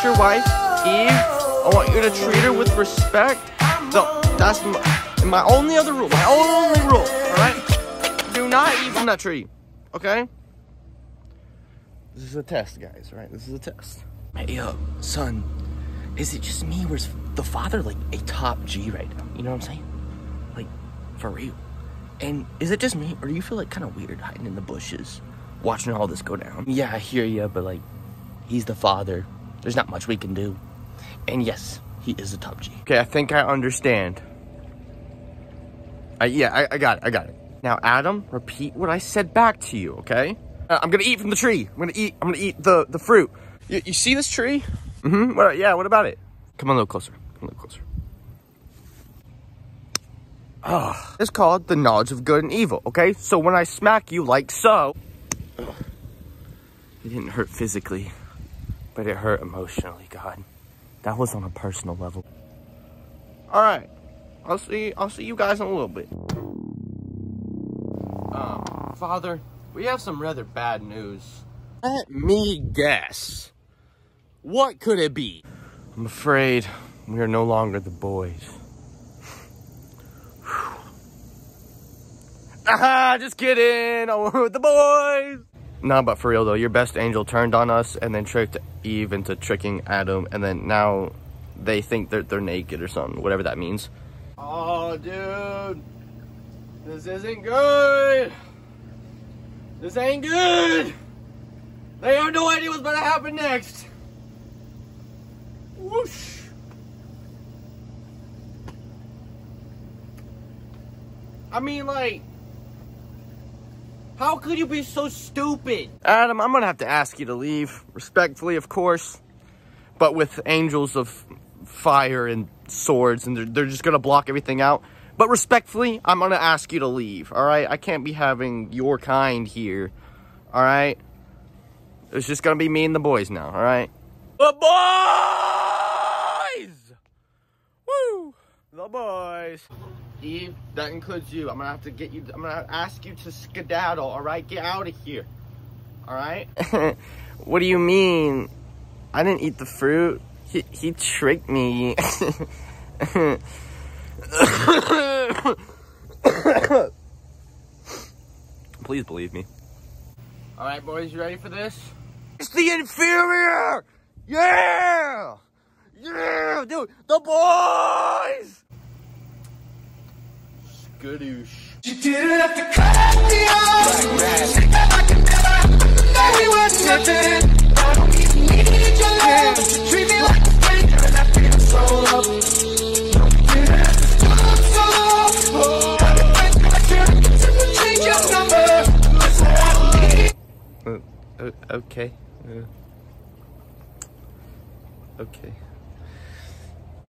is your wife, Eve. I want you to treat her with respect. So that's my only other rule. My only rule, all right? Do not eat from that tree, okay? This is a test, guys, right? This is a test. Hey, son, is it just me or is the father like a top G right now? You know what I'm saying? Like, for real. And is it just me or do you feel like kind of weird hiding in the bushes, watching all this go down? Yeah, I hear you, but like, he's the father. There's not much we can do. And yes, he is a top G. Okay, I think I understand. Yeah, I got it, I got it. Now, Adam, repeat what I said back to you, okay? I'm gonna eat from the tree. I'm gonna eat the fruit. You see this tree? Mm-hmm. What about it? Come on a little closer. Come a little closer. Oh. It's called the knowledge of good and evil, okay? So when I smack you like so, it didn't hurt physically, but it hurt emotionally, God. That was on a personal level. All right. I'll see you guys in a little bit. Father, we have some rather bad news. Let me guess. What could it be? I'm afraid we are no longer the boys. Aha, just kidding. Oh, we're the boys. Nah, but for real though, your best angel turned on us and then tricked Eve into tricking Adam, and then now they think they're naked or something, whatever that means. Oh, dude, this isn't good. This ain't good. They have no idea what's about to happen next. Whoosh. I mean, like, how could you be so stupid? Adam, I'm gonna have to ask you to leave. Respectfully, of course. But with angels of fire and swords, and they're just gonna block everything out. But respectfully, I'm gonna ask you to leave, all right? I can't be having your kind here, all right? It's just gonna be me and the boys now, all right? The boys! Woo! The boys. Eve, that includes you. I'm gonna ask you to skedaddle, all right? Get out of here, all right? What do you mean? I didn't eat the fruit. He tricked me. Please believe me. All right, boys, you ready for this? It's the inferior! Yeah! Yeah, dude, the boys! Goodoosh. You didn't have to cut me off. I could never know we were nothing. I don't even need your love. You treat me like a stranger and I feel so low. No, you didn't have to stop so long. I've been waiting for you to continue to change your number. That's what I need. Okay. Okay.